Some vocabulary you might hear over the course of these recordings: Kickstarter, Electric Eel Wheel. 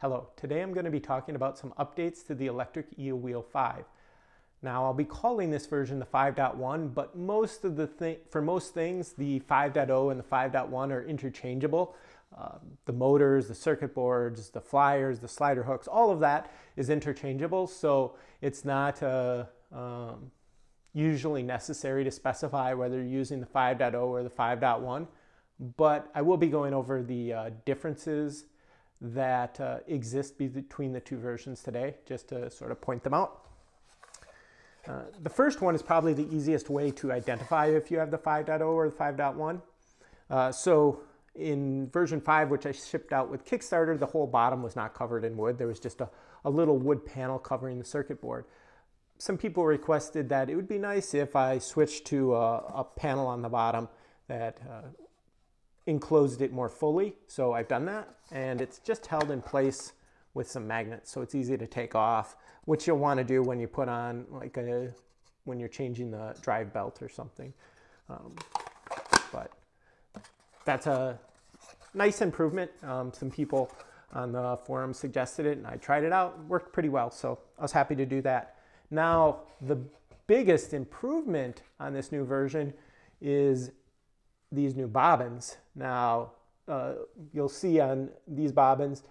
Hello, today I'm going to be talking about some updates to the Electric Eel Wheel 5. Now I'll be calling this version the 5.1, but for most things the 5.0 and the 5.1 are interchangeable. The motors, the circuit boards, the flyers, the slider hooks, all of that is interchangeable, so it's not usually necessary to specify whether you're using the 5.0 or the 5.1, but I will be going over the differences that exist between the two versions today, just to sort of point them out. The first one is probably the easiest way to identify if you have the 5.0 or the 5.1. So in version 5, which I shipped out with Kickstarter, the whole bottom was not covered in wood. There was just a little wood panel covering the circuit board. Some people requested that it would be nice if I switched to a panel on the bottom that enclosed it more fully, so I've done that, and it's just held in place with some magnets, so it's easy to take off, which you'll want to do when you put on, like, when you're changing the drive belt or something. But that's a nice improvement. Some people on the forum suggested it, and I tried it out. It worked pretty well, so I was happy to do that. Now, the biggest improvement on this new version is these new bobbins. Now, you'll see on these bobbins,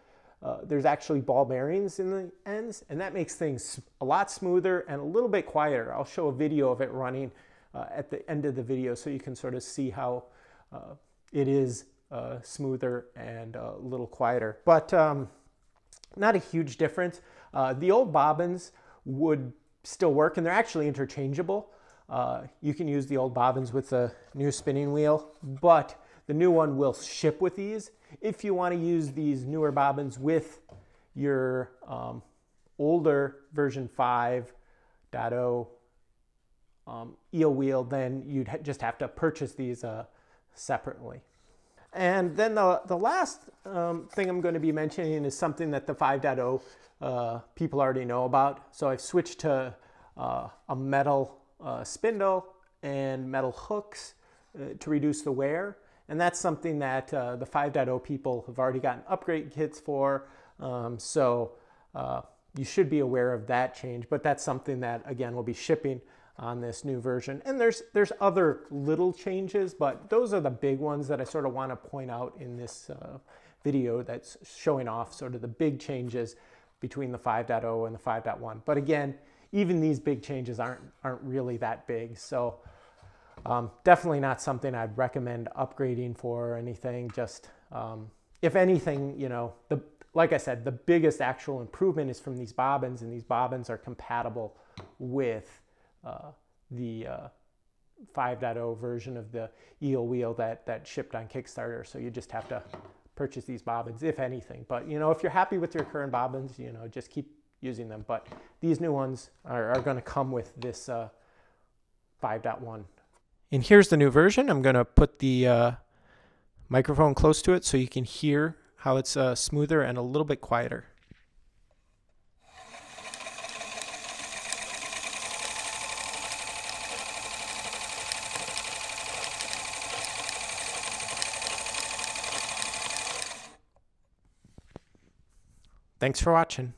there's actually ball bearings in the ends, and that makes things a lot smoother and a little bit quieter. I'll show a video of it running at the end of the video, so you can sort of see how it is smoother and a little quieter, but not a huge difference. The old bobbins would still work, and they're actually interchangeable. You can use the old bobbins with the new spinning wheel, but the new one will ship with these. If you want to use these newer bobbins with your older version 5.0 eel wheel, then you'd just have to purchase these separately. And then the last thing I'm going to be mentioning is something that the 5.0 people already know about. So I've switched to a metal spindle and metal hooks to reduce the wear, and that's something that the 5.0 people have already gotten upgrade kits for, so you should be aware of that change, but that's something that, again, will be shipping on this new version. And there's other little changes, but those are the big ones that I sort of want to point out in this video that's showing off sort of the big changes between the 5.0 and the 5.1. But again, even these big changes aren't really that big, so definitely not something I'd recommend upgrading for or anything. Just if anything, you know, like I said, the biggest actual improvement is from these bobbins, and these bobbins are compatible with the 5.0 version of the eel wheel that shipped on Kickstarter, so you just have to purchase these bobbins, if anything. But, you know, if you're happy with your current bobbins, you know, just keep using them, but these new ones are going to come with this 5.1. And here's the new version. I'm going to put the microphone close to it so you can hear how it's smoother and a little bit quieter. Thanks for watching.